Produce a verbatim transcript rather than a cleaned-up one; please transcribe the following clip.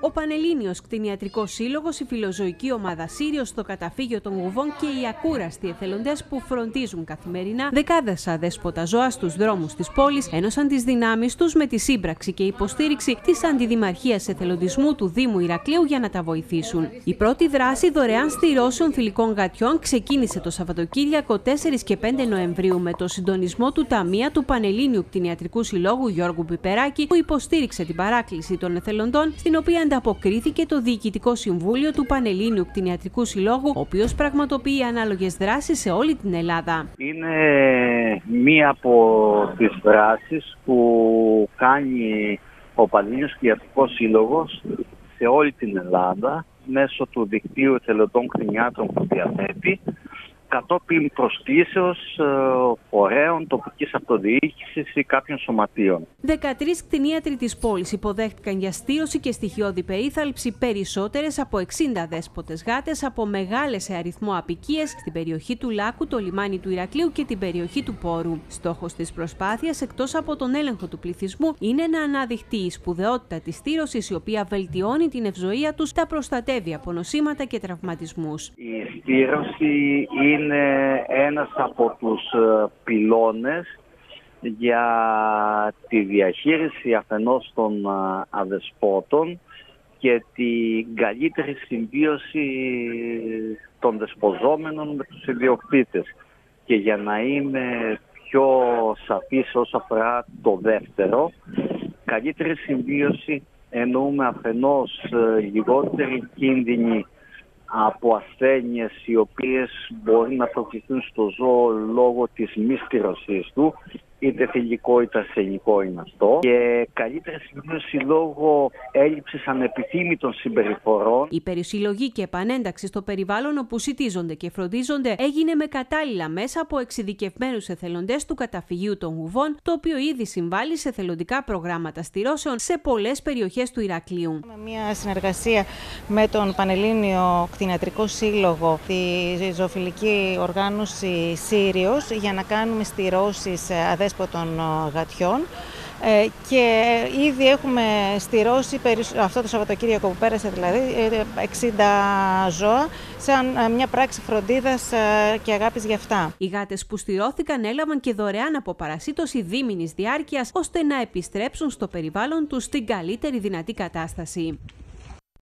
Ο Πανελλήνιος Κτηνιατρικός Σύλλογος, η φιλοζωική ομάδα Σύριος, το καταφύγιο των Γουβών και οι ακούραστοι εθελοντές που φροντίζουν καθημερινά δεκάδες αδέσποτα ζώα στους δρόμους της πόλης, ένωσαν τις δυνάμεις τους με τη σύμπραξη και υποστήριξη της Αντιδημαρχίας Εθελοντισμού του Δήμου Ηρακλείου για να τα βοηθήσουν. Η πρώτη δράση δωρεάν στηρώσεων θηλυκών γατιών ξεκίνησε το Σαββατοκύριακο τέσσερις και πέντε Νοεμβρίου με το συντονισμό του Ταμεία του Πανελλήνιου Κτηνιατρικού Συλλόγου Γιώργου Πιπεράκη, που υποστήριξε την παράκληση των εθελοντών, στην οποία ανταποκρίθηκε το Διοικητικό Συμβούλιο του Πανελλήνιου Κτηνιατρικού Συλλόγου, ο οποίος πραγματοποιεί ανάλογες δράσεις σε όλη την Ελλάδα. Είναι μία από τις δράσεις που κάνει ο Πανελλήνιος Κτηνιατρικός Σύλλογος σε όλη την Ελλάδα μέσω του δικτύου εθελοντών κτηνιάτρων που διαθέτει, κατόπιν προσκλήσεως φορέων, τοπικής αυτοδιοίκησης ή κάποιων σωματείων. δεκατρείς κτηνίατροι της πόλης υποδέχτηκαν για στήρωση και στοιχειώδη περίθαλψη περισσότερες από εξήντα δέσποτες γάτες από μεγάλες σε αριθμό αποικίες στην περιοχή του Λάκου, το λιμάνι του Ηρακλείου και την περιοχή του Πόρου. Στόχος της προσπάθειας, εκτός από τον έλεγχο του πληθυσμού, είναι να αναδειχτεί η σπουδαιότητα της στήρωσης, η οποία βελτιώνει την ευζοία τους, τα προστατεύει από νοσήματα και τραυματισμούς. Η στήρωση είναι Είναι ένας από τους πυλώνες για τη διαχείριση αφενός των αδεσπότων και την καλύτερη συμβίωση των δεσποζόμενων με τους ιδιοκτήτες. Και για να είμαι πιο σαφής όσον αφορά το δεύτερο, καλύτερη συμβίωση εννοούμε αφενός λιγότερη κίνδυνη από ασθένειες οι οποίες μπορεί να προκληθούν στο ζώο λόγω της μη στήρωσής του, είτε θηλυκό είτε ασθενικό είναι αυτό, και καλύτερη συμβίωση λόγω έλλειψης ανεπιθύμητων συμπεριφορών. Η περισυλλογή και επανένταξη στο περιβάλλον όπου συτίζονται και φροντίζονται έγινε με κατάλληλα μέσα από εξειδικευμένους εθελοντές του καταφυγίου των Γουβών, το οποίο ήδη συμβάλλει σε εθελοντικά προγράμματα στηρώσεων σε πολλές περιοχές του Ηρακλείου. Με μια συνεργασία με τον Πανελλήνιο Κτηνιατρικό Σύλλογο, τη ζωοφιλική οργάνωση Σύριος, για να κάνουμε στηρώσεις αδέσποτων των γατιών, ε, και ήδη έχουμε στηρώσει αυτό το Σαββατοκύριακο που πέρασε, δηλαδή εξήντα ζώα, σαν μια πράξη φροντίδας και αγάπης για αυτά. Οι γάτες που στηρώθηκαν έλαβαν και δωρεάν αποπαρασίτωση δίμηνης διάρκειας, ώστε να επιστρέψουν στο περιβάλλον τους στην καλύτερη δυνατή κατάσταση.